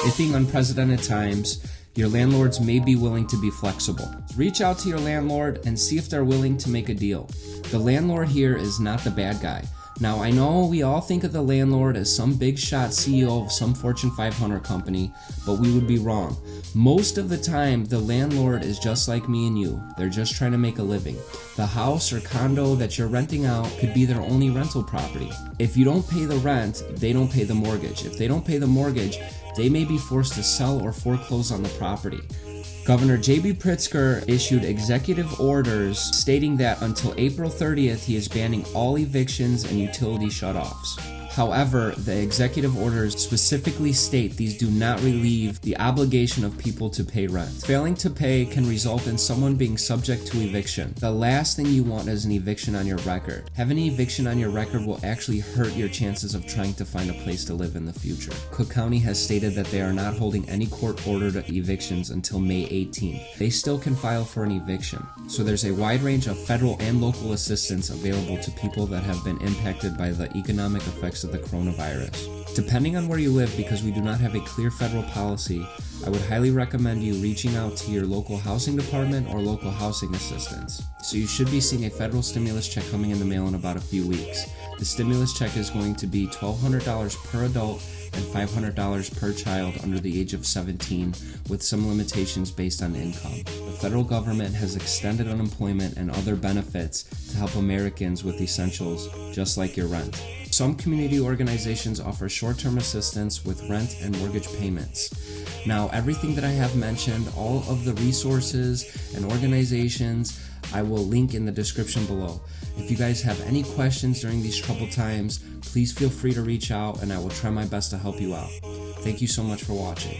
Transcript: Facing unprecedented times, your landlords may be willing to be flexible. Reach out to your landlord and see if they're willing to make a deal. The landlord here is not the bad guy. Now, I know we all think of the landlord as some big shot CEO of some Fortune 500 company, but we would be wrong. Most of the time, the landlord is just like me and you. They're just trying to make a living. The house or condo that you're renting out could be their only rental property. If you don't pay the rent, they don't pay the mortgage. If they don't pay the mortgage, they may be forced to sell or foreclose on the property. Governor J.B. Pritzker issued executive orders stating that until April 30th, he is banning all evictions and utility shutoffs. However, the executive orders specifically state these do not relieve the obligation of people to pay rent. Failing to pay can result in someone being subject to eviction. The last thing you want is an eviction on your record. Having an eviction on your record will actually hurt your chances of trying to find a place to live in the future. Cook County has stated that they are not holding any court-ordered evictions until May 18th. They still can file for an eviction. So there's a wide range of federal and local assistance available to people that have been impacted by the economic effects of the coronavirus. Depending on where you live, because we do not have a clear federal policy, I would highly recommend you reaching out to your local housing department or local housing assistance. So you should be seeing a federal stimulus check coming in the mail in about a few weeks. The stimulus check is going to be $1,200 per adult and $500 per child under the age of 17, with some limitations based on income. The federal government has extended unemployment and other benefits to help Americans with essentials, just like your rent. Some community organizations offer short-term assistance with rent and mortgage payments. Now, everything that I have mentioned, all of the resources and organizations, I will link in the description below. If you guys have any questions during these troubled times, please feel free to reach out and I will try my best to help you out. Thank you so much for watching.